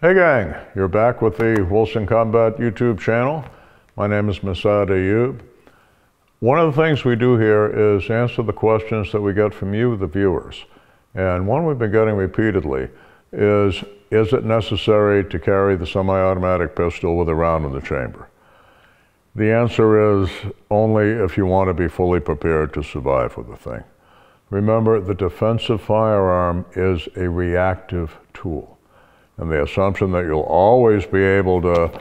Hey gang, you're back with the Wilson Combat YouTube channel. My name is Masad Ayoub. One of the things we do here is answer the questions that we get from you, the viewers. And one we've been getting repeatedly is it necessary to carry the semi-automatic pistol with a round in the chamber? The answer is only if you want to be fully prepared to survive with the thing. Remember, the defensive firearm is a reactive tool. And the assumption that you'll always be able to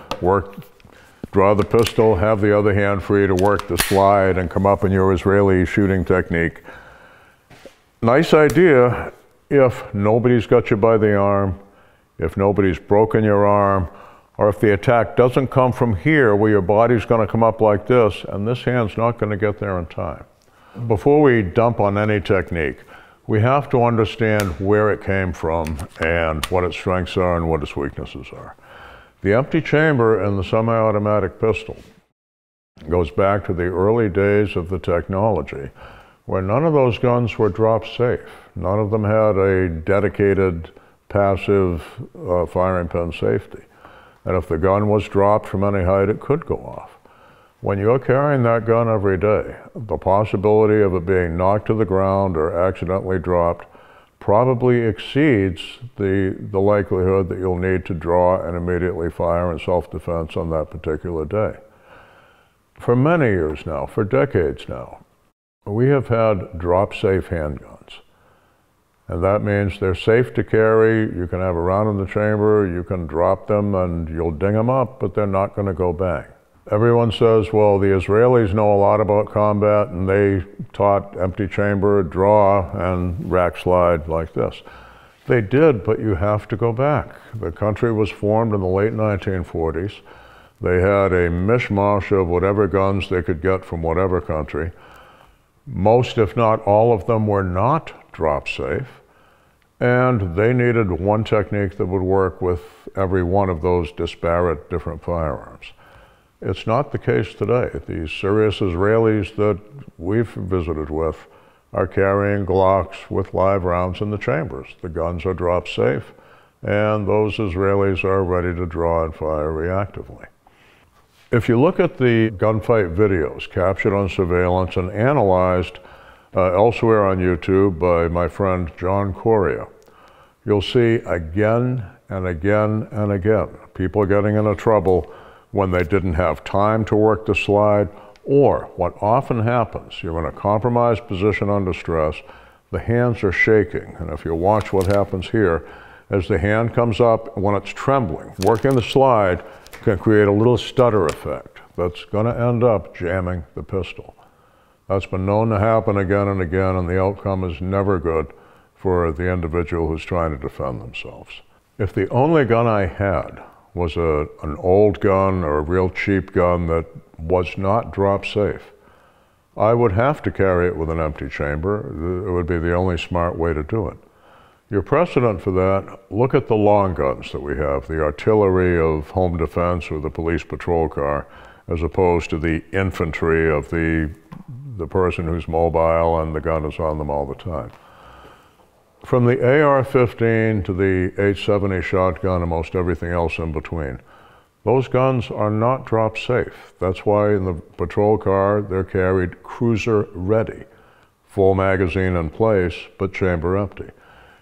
draw the pistol, have the other hand free to work the slide and come up in your Israeli shooting technique. Nice idea if nobody's got you by the arm, if nobody's broken your arm, or if the attack doesn't come from here where your body's gonna come up like this and this hand's not gonna get there in time. Before we dump on any technique, we have to understand where it came from and what its strengths are and what its weaknesses are. The empty chamber in the semi-automatic pistol goes back to the early days of the technology where none of those guns were drop safe. None of them had a dedicated passive firing pin safety. And if the gun was dropped from any height, it could go off. When you're carrying that gun every day, the possibility of it being knocked to the ground or accidentally dropped probably exceeds the likelihood that you'll need to draw and immediately fire in self-defense on that particular day. For many years now, for decades now, we have had drop-safe handguns. And that means they're safe to carry, you can have a round in the chamber, you can drop them and you'll ding them up, but they're not going to go bang. Everyone says, well, the Israelis know a lot about combat and they taught empty chamber, draw, and rack slide like this. They did, but you have to go back. The country was formed in the late 1940s. They had a mishmash of whatever guns they could get from whatever country. Most, if not all of them, were not drop safe. And they needed one technique that would work with every one of those disparate different firearms. It's not the case today. These serious Israelis that we've visited with are carrying Glocks with live rounds in the chambers. The guns are drop safe, and those Israelis are ready to draw and fire reactively. If you look at the gunfight videos captured on surveillance and analyzed elsewhere on YouTube by my friend John Correa, you'll see again and again and again people getting into trouble when they didn't have time to work the slide, or what often happens, you're in a compromised position under stress, the hands are shaking, and if you watch what happens here, as the hand comes up, when it's trembling, working the slide can create a little stutter effect that's gonna end up jamming the pistol. That's been known to happen again and again, and the outcome is never good for the individual who's trying to defend themselves. If the only gun I had was an old gun or a real cheap gun that was not drop safe, I would have to carry it with an empty chamber. It would be the only smart way to do it. Your precedent for that, look at the long guns that we have, the artillery of home defense or the police patrol car, as opposed to the infantry of the person who's mobile and the gun is on them all the time. From the AR-15 to the .870 shotgun and most everything else in between, those guns are not drop safe. That's why in the patrol car they're carried cruiser ready, full magazine in place, but chamber empty.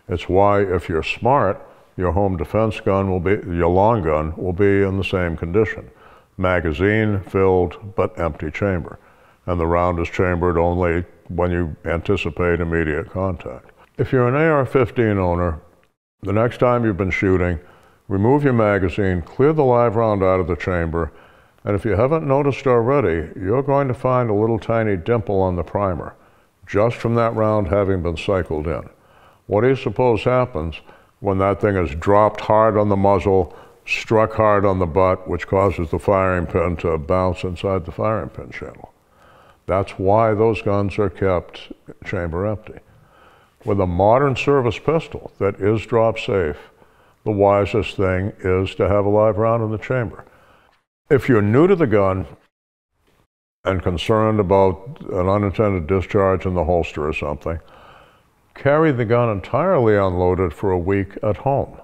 It's why if you're smart, your home defense gun will be, your long gun will be in the same condition. Magazine filled, but empty chamber. And the round is chambered only when you anticipate immediate contact. If you're an AR-15 owner, the next time you've been shooting, remove your magazine, clear the live round out of the chamber, and if you haven't noticed already, you're going to find a little tiny dimple on the primer, just from that round having been cycled in. What do you suppose happens when that thing is dropped hard on the muzzle, struck hard on the butt, which causes the firing pin to bounce inside the firing pin channel? That's why those guns are kept chamber empty. With a modern service pistol that is drop safe, the wisest thing is to have a live round in the chamber. If you're new to the gun and concerned about an unintended discharge in the holster or something, carry the gun entirely unloaded for a week at home.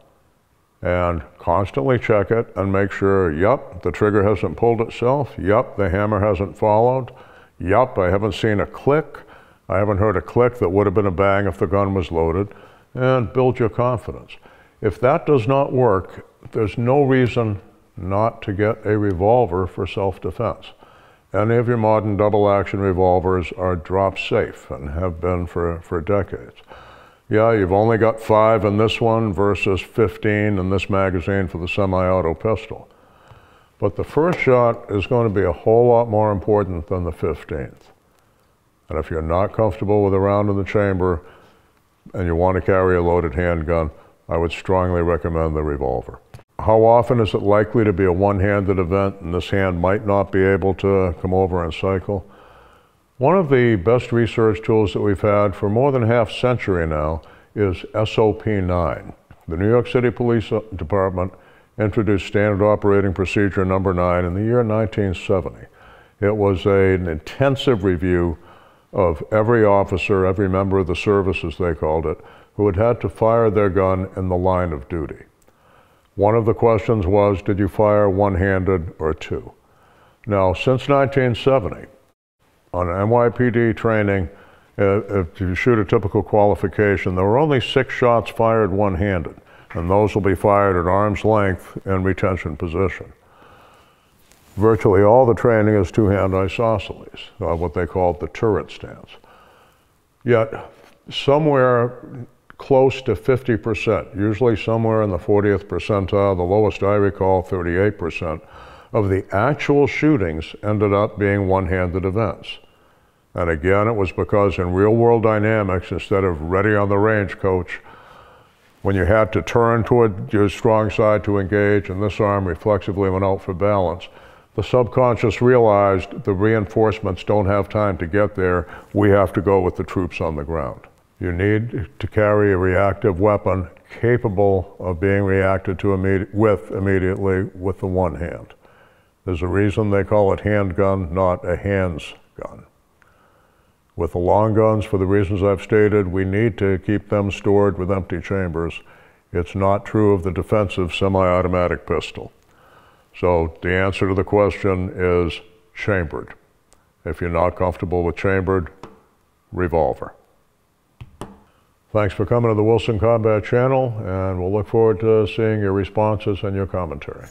and constantly check it and make sure, yep, the trigger hasn't pulled itself, yep, the hammer hasn't followed, yep, I haven't seen a click, I haven't heard a click that would have been a bang if the gun was loaded, and build your confidence. If that does not work, there's no reason not to get a revolver for self-defense. Any of your modern double-action revolvers are drop-safe and have been for decades. Yeah, you've only got 5 in this one versus 15 in this magazine for the semi-auto pistol. But the first shot is going to be a whole lot more important than the 15th. And if you're not comfortable with a round in the chamber and you want to carry a loaded handgun, I would strongly recommend the revolver. How often is it likely to be a one-handed event and this hand might not be able to come over and cycle? One of the best research tools that we've had for more than half a century now is SOP9. The New York City Police Department introduced Standard Operating Procedure Number 9 in the year 1970. It was an intensive review of every officer, every member of the service, as they called it, who had had to fire their gun in the line of duty. One of the questions was, did you fire one-handed or two? Now, since 1970, on NYPD training, if you shoot a typical qualification, there were only 6 shots fired one-handed, and those will be fired at arm's length in retention position. Virtually all the training is two-hand isosceles, what they call the turret stance. Yet, somewhere close to 50%, usually somewhere in the 40th percentile, the lowest I recall, 38%, of the actual shootings ended up being one-handed events. And again, it was because in real-world dynamics, instead of ready on the range, coach, when you had to turn toward your strong side to engage and this arm reflexively went out for balance, the subconscious realized the reinforcements don't have time to get there. We have to go with the troops on the ground. You need to carry a reactive weapon capable of being reacted to immediately with the one hand. There's a reason they call it handgun, not a hands gun. With the long guns, for the reasons I've stated, we need to keep them stored with empty chambers. It's not true of the defensive semi-automatic pistol. So the answer to the question is chambered. If you're not comfortable with chambered, revolver. Thanks for coming to the Wilson Combat channel, and we'll look forward to seeing your responses and your commentary.